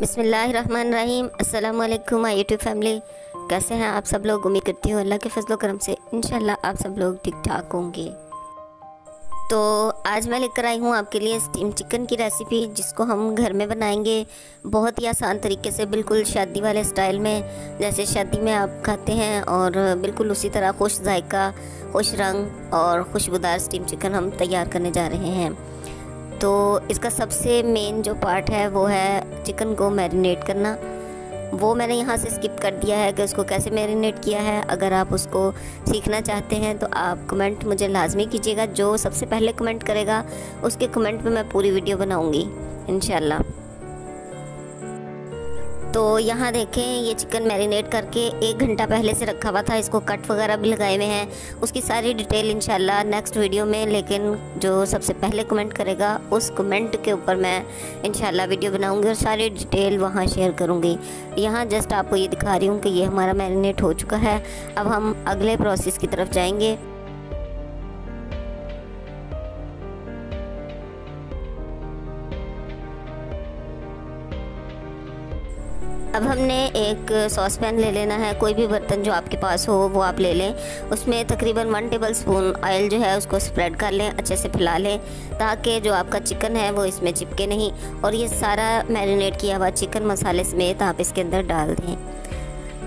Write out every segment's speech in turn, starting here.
बिस्मिल्लाहिर्रहमानिर्रहीम। अस्सलाम वालेकुम माय यूट्यूब फैमिली, कैसे हैं आप सब लोग? उम्मीद करती हूँ अल्लाह के फजलो करम से इंशाल्लाह आप सब लोग ठीक ठाक होंगे। तो आज मैं लेकर आई हूँ आपके लिए स्टीम चिकन की रेसिपी, जिसको हम घर में बनाएंगे बहुत ही आसान तरीके से, बिल्कुल शादी वाले स्टाइल में, जैसे शादी में आप खाते हैं, और बिल्कुल उसी तरह खुश जायका, खुश रंग और खुशबूदार स्टीम चिकन हम तैयार करने जा रहे हैं। तो इसका सबसे मेन जो पार्ट है वो है चिकन को मैरिनेट करना। वो मैंने यहाँ से स्किप कर दिया है कि उसको कैसे मैरिनेट किया है। अगर आप उसको सीखना चाहते हैं तो आप कमेंट मुझे लाजमी कीजिएगा। जो सबसे पहले कमेंट करेगा उसके कमेंट पे मैं पूरी वीडियो बनाऊँगी इंशाल्लाह। तो यहाँ देखें, ये चिकन मैरिनेट करके 1 घंटा पहले से रखा हुआ था। इसको कट वगैरह भी लगाए हुए हैं। उसकी सारी डिटेल इंशाल्लाह नेक्स्ट वीडियो में, लेकिन जो सबसे पहले कमेंट करेगा उस कमेंट के ऊपर मैं इंशाल्लाह वीडियो बनाऊंगी और सारी डिटेल वहाँ शेयर करूंगी। यहाँ जस्ट आपको ये दिखा रही हूँ कि ये हमारा मैरिनेट हो चुका है। अब हम अगले प्रोसेस की तरफ जाएँगे। अब हमने एक सॉस पैन ले लेना है, कोई भी बर्तन जो आपके पास हो वो आप ले लें। उसमें तकरीबन 1 टेबलस्पून ऑयल जो है उसको स्प्रेड कर लें, अच्छे से फैला लें, ताकि जो आपका चिकन है वो इसमें चिपके नहीं। और ये सारा मैरिनेट किया हुआ चिकन मसाले समेत आप इसके अंदर डाल दें।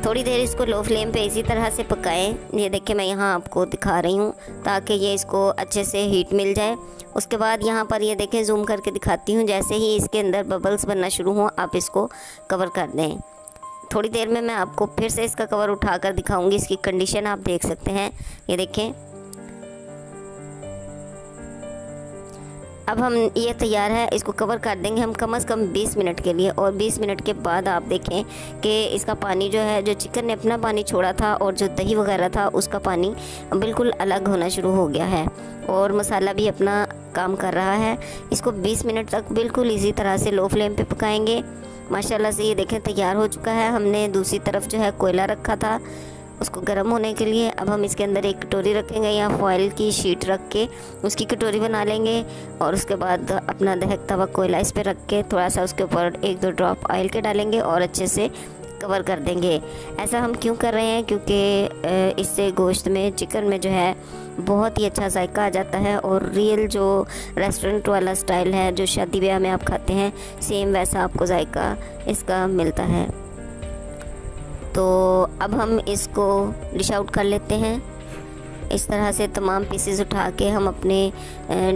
थोड़ी देर इसको लो फ्लेम पे इसी तरह से पकाएं। ये देखिए मैं यहाँ आपको दिखा रही हूँ, ताकि ये इसको अच्छे से हीट मिल जाए। उसके बाद यहाँ पर ये देखें, जूम करके दिखाती हूँ, जैसे ही इसके अंदर बबल्स बनना शुरू हों आप इसको कवर कर दें। थोड़ी देर में मैं आपको फिर से इसका कवर उठा कर दिखाऊँगी। इसकी कंडीशन आप देख सकते हैं, ये देखें। अब हम ये तैयार है, इसको कवर कर देंगे हम कम से कम 20 मिनट के लिए। और 20 मिनट के बाद आप देखें कि इसका पानी जो है, जो चिकन ने अपना पानी छोड़ा था और जो दही वगैरह था उसका पानी बिल्कुल अलग होना शुरू हो गया है, और मसाला भी अपना काम कर रहा है। इसको 20 मिनट तक बिल्कुल इसी तरह से लो फ्लेम पे पकाएंगे। माशाल्लाह से ये देखें तैयार हो चुका है। हमने दूसरी तरफ जो है कोयला रखा था उसको गर्म होने के लिए। अब हम इसके अंदर एक कटोरी रखेंगे या फॉइल की शीट रख के उसकी कटोरी बना लेंगे, और उसके बाद अपना दहकता हुआ कोयला इस पर रख के थोड़ा सा उसके ऊपर 1-2 ड्रॉप ऑयल के डालेंगे और अच्छे से कवर कर देंगे। ऐसा हम क्यों कर रहे हैं? क्योंकि इससे गोश्त में, चिकन में जो है बहुत ही अच्छा जायका आ जाता है, और रियल जो रेस्टोरेंट वाला स्टाइल है, जो शादी ब्याह में आप खाते हैं, सेम वैसा आपको जायका इसका मिलता है। तो अब हम इसको डिश आउट कर लेते हैं। इस तरह से तमाम पीसेस उठा के हम अपने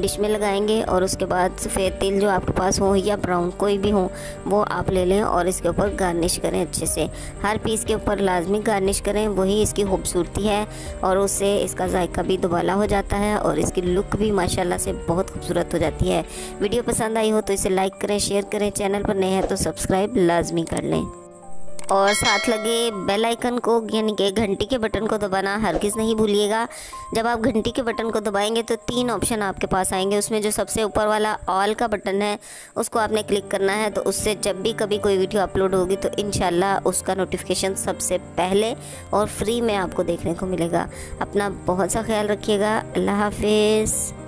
डिश में लगाएंगे, और उसके बाद सफ़ेद तिल जो आपके पास हो या ब्राउन कोई भी हो वो आप ले लें, और इसके ऊपर गार्निश करें अच्छे से। हर पीस के ऊपर लाजमी गार्निश करें, वही इसकी खूबसूरती है, और उससे इसका जायका भी दुबाला हो जाता है और इसकी लुक भी माशाल्लाह से बहुत खूबसूरत हो जाती है। वीडियो पसंद आई हो तो इसे लाइक करें, शेयर करें, चैनल पर नए हैं तो सब्सक्राइब लाजमी कर लें, और साथ लगे बेल आइकन को यानी कि घंटी के बटन को दबाना हरगिज़ नहीं भूलिएगा। जब आप घंटी के बटन को दबाएंगे तो 3 ऑप्शन आपके पास आएंगे। उसमें जो सबसे ऊपर वाला ऑल का बटन है उसको आपने क्लिक करना है, तो उससे जब भी कभी कोई वीडियो अपलोड होगी तो इंशाल्लाह उसका नोटिफिकेशन सबसे पहले और फ्री में आपको देखने को मिलेगा। अपना बहुत सा ख्याल रखिएगा। अल्लाह हाफिज़।